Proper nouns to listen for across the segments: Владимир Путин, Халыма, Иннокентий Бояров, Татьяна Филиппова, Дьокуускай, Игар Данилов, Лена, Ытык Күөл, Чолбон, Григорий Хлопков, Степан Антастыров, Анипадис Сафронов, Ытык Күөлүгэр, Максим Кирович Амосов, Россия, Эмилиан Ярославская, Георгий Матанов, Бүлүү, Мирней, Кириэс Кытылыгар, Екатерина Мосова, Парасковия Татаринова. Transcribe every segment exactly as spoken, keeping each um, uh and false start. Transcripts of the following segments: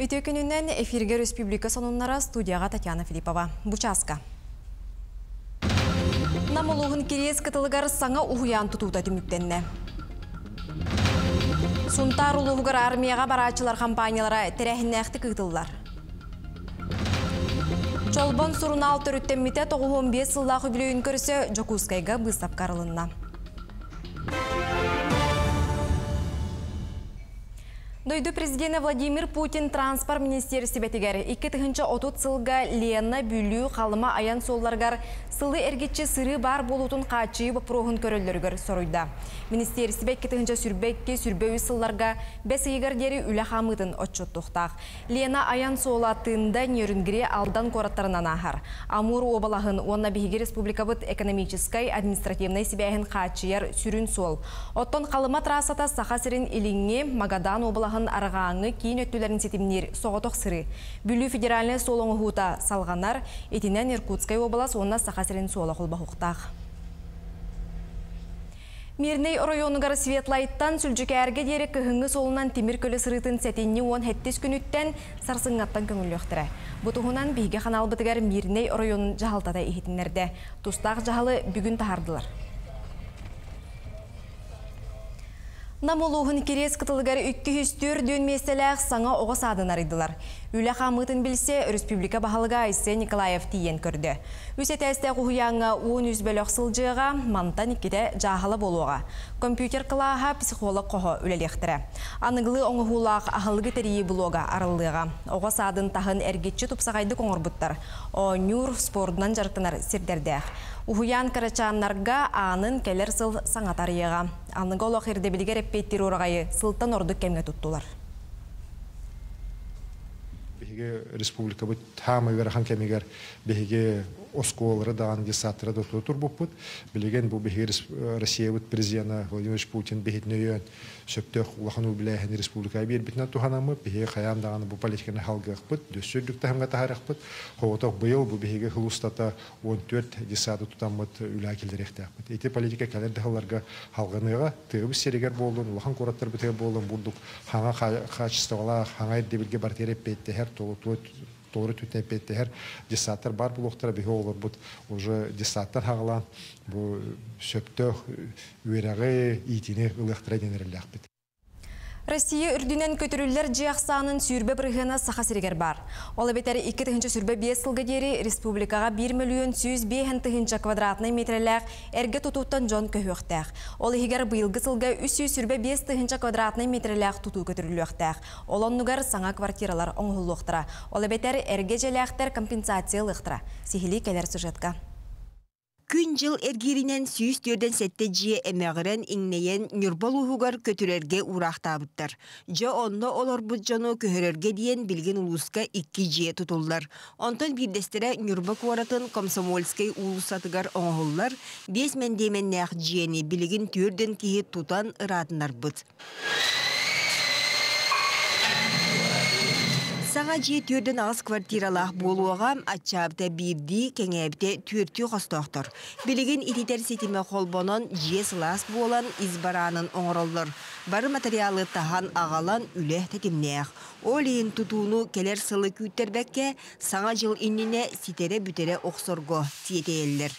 Ытык күнүнөн эфирге республика сонуннары студияга Татьяна Филиппова. Бучаска. Намолугун кирес кытылыгар саңа угуян тутуута түмүктенне. Сунтар улуугар армияга бараачылар компаниялара терехиннехти кытыллар. Чолбон сурунал төрүттенмите тогуз он бес жылдагы юбилейин көрсө Дьокуускайга быстап карылынна. Дойду президент Владимир Путин транспорт министерстве тегер. эки тысяча отуз сылга Лена, Бүлүү, Халыма аян солларгар сылы эргетче сыры бар болутун качы бопрогун көрөлөргөр соруйда. Министерстве эки тысяча сүрбекке сүрбөй сылларга бесигер дери үлө хамытын отчоттуктак. Лена аян солатында нерүнгире алдан кораттарынан ахар. Амур обалахын онна биги республикабыт экономическай административный себяхин качыяр сүрүн сол. Оттон Халыма трассата сахасерин илиңе Магадан обалахын арғаңы кейін өттілерін сетімнер соғытық сыры. Бүлүү федеральны солыңы ғута салғанар, етінен Иркутскай облас онына сақасырын солы құлба құқтақ. Мирней районугар Светлайттан сүлжіке әрге дері кіхіңі солынан темір көлі сырытын сәтенне он жеті күніттен сарсыңаттан көңіліқтірі. Бұтығынан бейге қанал бітігер Мирней районын жағалтада ехетінерді. Тұстақ жағалы бүгін тағардылар. Намолуғын керес кытылыгар үккүстөр дөөн меселек саңа оғас адын арыдылар. Үлі қамытын білсе, республика бағалыға айсы Николаев тиен көрді. Үсетәсті құхияңа он үз бөлік сылжыға, мантан икеде жағалы болуға. Компьютер қылаға психолог қоғы үлелектірі. Анығылы оңы хулақ ағылғы тәрейі бұлуға арылыға. Оғас адын тағын әргетчі тұпсағайды қоңырбыттар. О, нюр спордынан жарықтанар сердерді. Ухуян карачаннарга анын келер сыл саңатарыйыға. Аныңға олақ ерді білгер әппеттер орағайы сылттан орды кемге тұттылар. Республика бұд тамы верахан кемегер беге осколары да аңды сатыры да тұтыр бұппыд. Білген бұл беге Россия бұд президента Владимир Путин бегетіне үйін сөптөк ұлақану біләйін республикай бербетіне тұханамы. Беге қаян дағаны бұл политиканы халғық бұд, дөссөрлікті әмге тағарық бұд. Хоғытақ бұйыл бұл беге ғылыстата он төрт десады тұтамыд үлі әкелдеректіғ бұд. Еті политика кәлерді қаларға халғаныға тығыбыз серегер болдың, ұлақан қораттар бұтығы болдың, бұлдық хаңа қачыстығала, хаңа ердебілге бартер әппетті әр толы Торы түтіне петтігер десаттар бар бұл оқтыра бігі олар бұд. Уже десаттар хағылан бұл сөпті өрәғі етіне ұлықтыра денерілі әқпет. Россия үрдінен көтірілер жиақсанын сүрбе бірғына сақа сергер бар. Олы бетәрі эки тысяча сүрбе бес сылға дері республикаға бир миллион сто бес тысяча квадратный метреләк әрге тұтуттан жон көйіқтәк. Олы егер бұйылғы сылға үсі сүрбе бес тысяча квадратный метреләк тұту көтірілі өқтәк. Олон нұгар саңа квартиралар оңғылы ұқтыра. Олы бетәрі әрге жәләқтер компенсациялы ұқтыра. Сихили келер сюжетка. Күн жыл әргерінен сүйістерден сәтті жие әмәғірін еңнейен нүрбал ұғығар көтірерге ұрақтабыттар. Жа онына олар бұд жану көхірерге дейін білген ұлысқа икі жие тұтылдар. Онтан бірдестері нүрба қуаратын комсомольскай ұлысатығар оңғылар бес мәндемен нәқ жиені білген түрден кейі тұтан ұратынар бұд. Саңа жие түрдің ағыз квартиралақ болуға атчаапта бирди кеңәпте түрті қостақтыр. Білігін итетер сетіме қолбонын жиес лас болан избаранын оңырылыр. Бары материалы тахан ағалан үлі тәтімнеғ. Ол ең тұтуыны келер сылы күттербәкке саңа жыл иніне сетере бүтере оқсырғы тиеті елдер.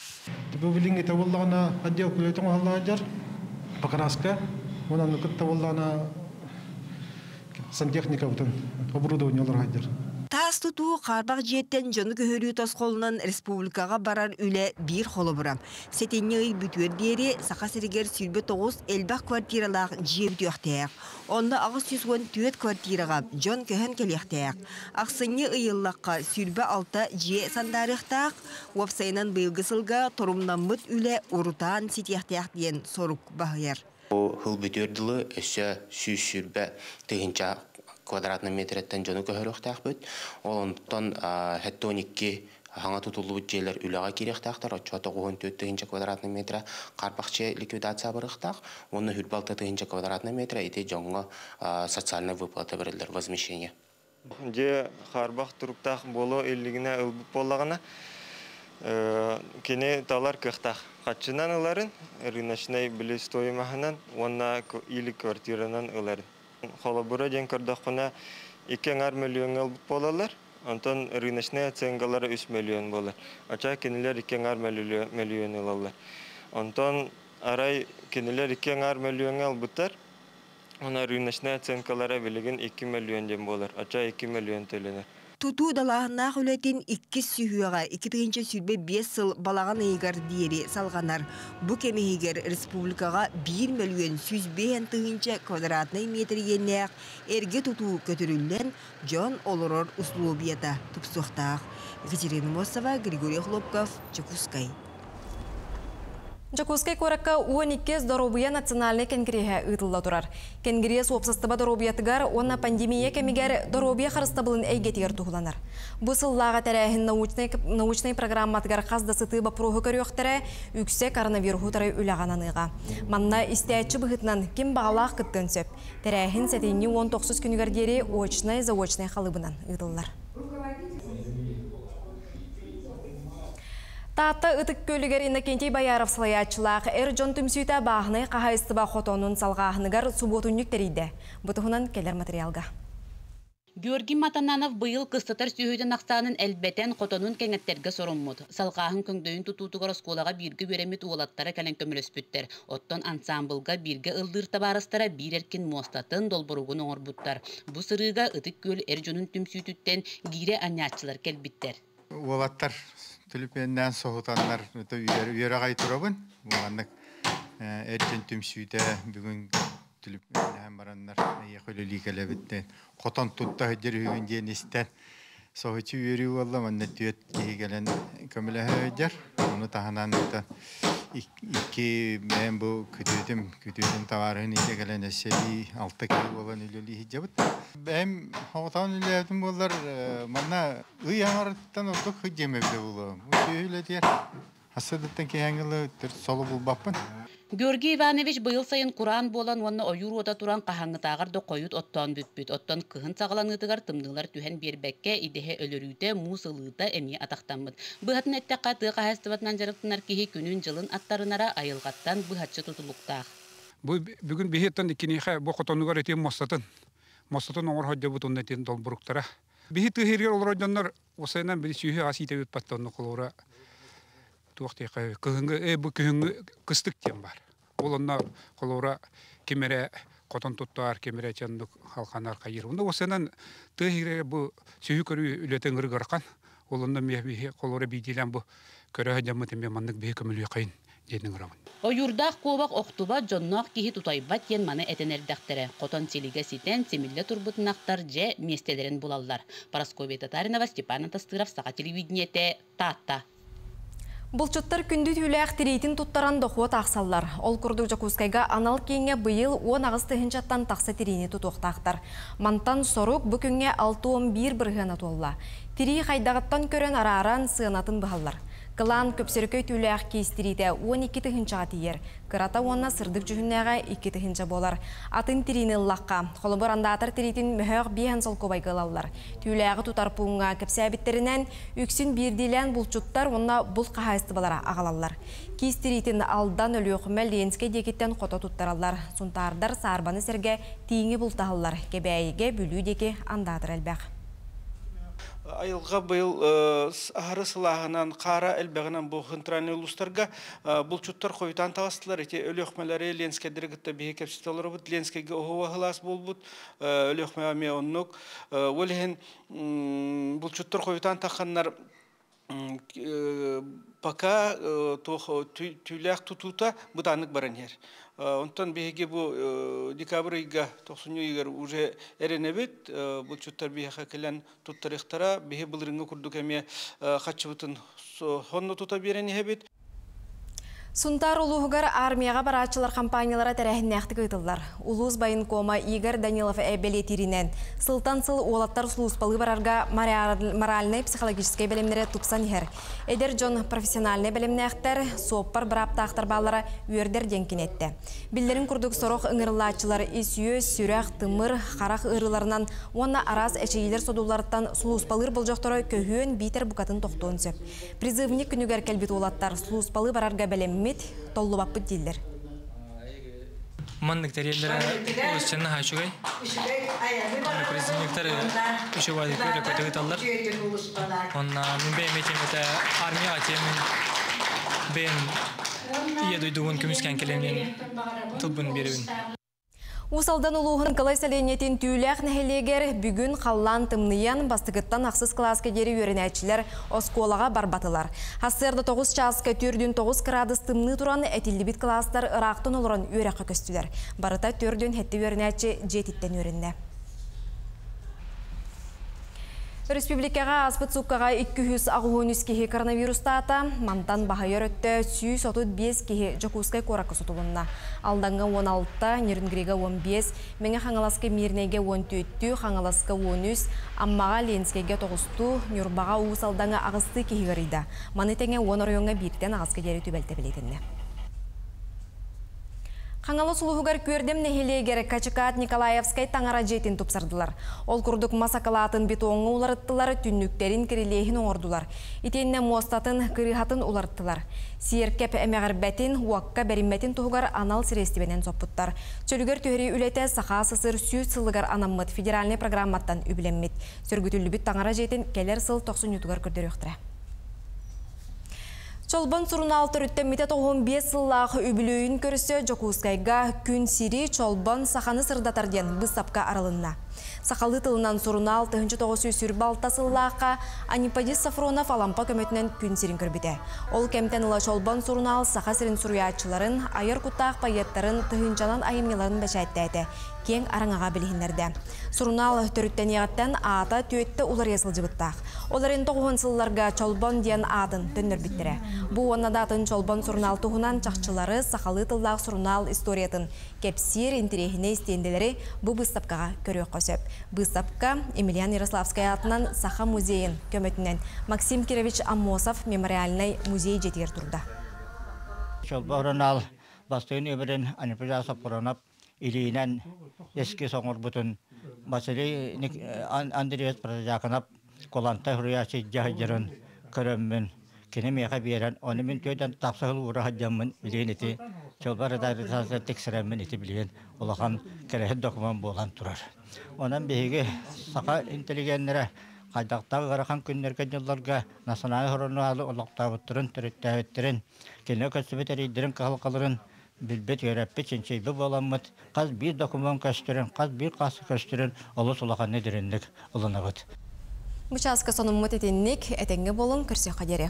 Бүгіліңге табылдағына қаддеу күлетің ғалдаған жар. Пақырасқа, онан үкіт табылдағына сантехника бұтын. Тас тұтуы қарбақ жеттен жоны көхөрі тас қолынан республикаға барар үлі бір қолы бұрам. Сәтеннеғи бүтөр бері сақасыргер сүрбі тоғыз әлбақ квартиралақ жер бүтөқтәк. Онда ағыз жүз он төрт квартираға жон көхін келектәк. Ақсыңы ұйыллаққа сүрбі алта же сандарықтақ. Уапсайынан бұйылғысылға тұрымнан мұт үлі ұрытан сетектәк дейін соруқ бағыр. Хыл бүтөрділі өсі сүрбі тығынша квадратный метреттен жоны көһөрөктәк бит. Олонтон хәттоникки хаңа тутулуу жерлер үлөгө керектактар. Очота он төрт квадратный метр карпакче ликвидация барыктак. Оны сто квадратный метр эти жоңго социальный выплата берилер возмещение. Же харбак туруктак боло эллигине ылбып боллагына кине талар кыктак. Качынан ыларын рыночный билет стоимахынан онна илик квартиранан ыларын. Холобура ден кардахуна миллион болалар, антон рыночные ценгалары үч миллион болар. Ача кинилер эки миллион алалар. Антон арай кинилер эки миллион ал бутар. Она рыночная ценкалары билеген эки миллион дем болар. Ача эки миллион төленер. Туту далаанах үлетін икки сүйіға, икітігінші сүйбе бес сыл балаған егер дейері салғанар. Бұ кемегер республикаға бир миллион сүзбен түгінші квадратный метр еннеяқ әрге туту көтірілден жон олырор ұслуы беті тұпсуқтақ. Екатерина Мосова, Григорий Хлопков, Дьокуускай. Дьокуускай коракка он эки здоровые национальные кенгирия ыдылла турар. Кенгирия суопсыстыба доробиятыгар, онна пандемия кемигер доробия харыстабылын эйгетер тухланар. Бусыллаға тәрәхін научный программатыгар қаздасытыба прохыкарыоқтары, үксе коронавирухутары үлағананыға. Манна истәтчі бұхытнан кем бағалақ кыттын сөп. Тәрәхін сәтейні он тоғыз күнігергері очнай-заочнай халыбынан ыдыллар. Тата Ытык Күөлүгэр Иннокентий Бояров салаячылаах эр жон түмсүйта баахнай кахайыстыба хотонун салгаахныгар субботуннюк тэриде. Бутухунан келер материалга. Георгий Матанов быйыл кыстатар сүйөйден ақсаанын әлбәтен хотонун кеңеттерге соруммут. Салгаахын көңдөйін тутутугар сколага бирге беремет уолаттара кәлен көмөлөспүттер. Оттон ансамблга бирге ылдырта барыстара бир эркин мостатын долборугун оңорбуттар. Бу сырыга Ытык Күөл эр жонун түмсүйтүттен кире анаатчылар келбиттер. Уолаттар Тулипенден соғытанлар үйерағай тұрабын. Оғандық әркен түмсүйді бүгін түліпенден баранлар еқілілі кәлебіттен. Қотан тұтта өдер үйінден істен. Соғычы үйері олам, әнді түйет кейгелен көмілі өдер. Оны тағынан ұтта. Икі мен бұл күтөдім, күтөдім таварығын ете кәлен әсәлі алты кәлі олан үлілі хиджабыт. Бәм оғытан үлі әдім олар, мана ұй аңарыттан ұлдық хиджемевді олығым. Өйлі дер, асадыттан кейәңілі түр солы бұл баппын. Георгий Иванович быйыл сайын Куран болан онна ойур ота туран қахаңытағырды қойыт оттан бүт-бүт. Оттан кығын сағыланғытығар тымдыңлар түйен бербәкке идеге өлірүйді, мусылыда әме атақтанмыд. Бұхатын әтті қатты қағастыватнан жарықтынар кейі күнін жылын аттарынара айылғаттан бұхатшы тұтылықтақ. Бүгін бейхеттен екенеға бұқытануғар етен мостатын. Мостатын оңыр ходжа бұт онна тен долбұрықтара. Бейхетті хергер олар жаннар осайынан білі сүйі асита өтпаттауны қолуыра. Кыстык тем бар. Олонна холора кемере котон туттар кемере чандык халканар кайыр. Унда осенен тыгыре бу сүйү көрүү үлөтөн кыргыркан. Олонда мебиге холора бидилен бу көрө жамыт мен мандык бекемүлү кайын дедин грамын. Оюрдак кобак октуба жоннок кихи тутайбат ген маны этенер дактары. Котон телиге ситен темилле турбутнактар же местелерин булаллар. Парасковия Татаринова, Степан Антастыров, Сага телевидениете Тата. Бұлчыттар күнді түлі әқтірейтін тұттаран доқуат ақсаллар. Ол күрдік Дьокуускайға анал кейінге бұйыл он ағысты хынчаттан тақсы терейіне тұтуқтақтар. Мантан сорук бүкінге алты он бир бірғына толла. Терей қайдағыттан көрін ара-аран сығынатын бұғалар. Қылан көпсеркөй түлі әқке істерейді он эки тыхынчаға тиер. Қырата онна сырдық жүхіннеға эки тыхынча болар. Атын терейіні лаққа. Қолыбыранда атар терейтін мүхәғ бейін сол көбай қалалар. Түлі әғы тұтарпуыңа көпсе әбеттерінен үксін бердейлен бұлчуттар онна бұл қағайыстыбалара ағалалар. Кейстерейтін алдан өлі өқімел Ленске декеттен қота тұттаралар. Сұнтардар сарбаны сірге тейінгі бұлтағылар. Кебәйге бүлүү деке андатыр әлбәқ. Айылға бұл ағары сылағынан, қара әлбәғынан бұл ғынтыраны ұлыстарға бұл чүттар қойытан тағыстылар. Өлі өқмелері Ленскедері күтті бейе кәпсеталары бұд, Ленскеге ұғыға ғылас бұл бұд, өлі өқмелері ме ұнық. Өліғін бұл чүттар қойытан таққаннар пока түйләқ тұтута бұданық баранер. Онтан бейге бұл декабрь үйге, тоқсыню үйгер уже әріне бет, бұл чүттар бейге қақылен тұттарықтара, бейге бұл рыңғы күрдік әме қатшы бұтын сонны тұта берені әбет. Сунтар улуғығар армияға барачылар кампаниялара тәрәхін әқтік өйтілдар. Улуыз байын кома Игар Данилов әбелетирінен. Сылтан-сыл олаттар сұлуыз балы барарға моральны-психологическай бәлемнері тұпсан ер. Эдер жон профессиональны бәлемні әқтер, соппар бірапта ақтарбалара үйердер денкен етті. Білдерін күрдік сорох ұңырлачылар есүйі, сүрәқ, тымыр, қарақ ұйрыларынан, онна араз әшейілер содуларыттан сұлуыз балыр бұл жоқтары көхуін бейтер бұқатын тоқтуын сөп. Призывник күнігер кәлбет олаттар сұлуыз балы барарға бәлемнер. Толлубаппыт дилдер. Усалдан улуғын қалай сәленетін түйіләқ нәхелегер бүгін қаллан тымныян бастығыттан ақсыз класс кедері өрінәтшілер осколаға барбатылар. Хасырды тоғыз часқа түрден тоғыз градус тымны тұран әтілдебет кластар ұрақтын олырын өрәқі көстілер. Барыта түрден әтті өрінәтші жететтен өрінді. Республикаға аспыцуккаға икки жүз ағыуын кеһи коронавирустата, мантан бахайыр өтті сүүс отуз бес кеһи Дьокуускай коракы сутулынна. Алданға он алты, Нернгрига он бес, Менге Хаңаласка Мирнеге он төрт, Хаңаласка он үч, Аммаға Ленскеге тоғыз, Нюрбаға Уыс алданға ағысты кеһи ғырыйда. Маны тәңе он районға бірден ағысқа дәрі түбәлті білетінне. Хаңалы сұлығығар көрдем нәхелегері Качықат Николаевскай таңара жетін тұпсардылар. Ол күрдік масакалатын бетоңы оларыттылар, түнніктерін кірелейін оңырдылар. Итенне мостатын, кіріғатын оларыттылар. Сиеркеп әмәғір бәтін, уаққа бәріммәтін тұғығар анал сірестібенен соппыттар. Чөлігер төхірі үлеті сақа сысыр сүйіз сылығар анаммыд федеральный программаттан үбіленмет. Сөргітілі біт таңара жетін келер сыл тоқсын ютығар көрдері өқтірі. Чолбон суруналты рүттеммете тоғыз бес сыллағы үбілуін көрісі Дьокуускайға күн сири Чолбон сақаны сырдатарден бұсапқа аралынна. Сақалы тылынан суруналты үш жүз сүрбалта сыллаға Анипадис Сафронов алампа көметінен күн сирин көрбіде. Ол кемтен ұла Чолбон сурунал сақа сирин сүруячыларын, айыр құттақ пайеттарын тұхынчанан айымнеларын бәшәйтті кең араңаға білгендерді. Сұрынал түріттен еғаттен ата түйетті олар есіл жібіттақ. Оларын тоғын сылларға Чолбон дейін адын түндір біттірі. Бұ оннадатын Чолбон сұрынал тұғынан чақчылары сақалы тылдақ сұрынал историятын кепсир интерегіне істейінделері бұ бұстапқаға көрі қосып. Бұстапқа Эмилиан Ярославская атынан Саха музейін көметінен Максим Кирович Амосов мемориальный музей жетер тұрды. Чолбонал бастығын өмірін анипажаса құранап илинен еске соңыр бүтін мәселе Андреет Празаканап коланта хуриясы жайырын көріммін кенемеға берен оны мен төйден тапсығыл ұрағадямын білген еті Чолбарыда ритазы тексіремін еті білген олаған керехін документ болған тұрар. Онан бейге сақа интеллигенлері қайдақтағы қарақан күннерген жылларға насынай хұрынуалы олақтауыттырын, түріттәуіттірін, кене көсібетерейдерін қағылқалырын билбет яраппи ченчейби боламмыт, қаз бир документ көстірін, қаз бир қасы көстірін, олы сулақан недіріндік ұлынығыд. Бұчасқа соның мұт етеннік, әтенгі болын көрсе қадері.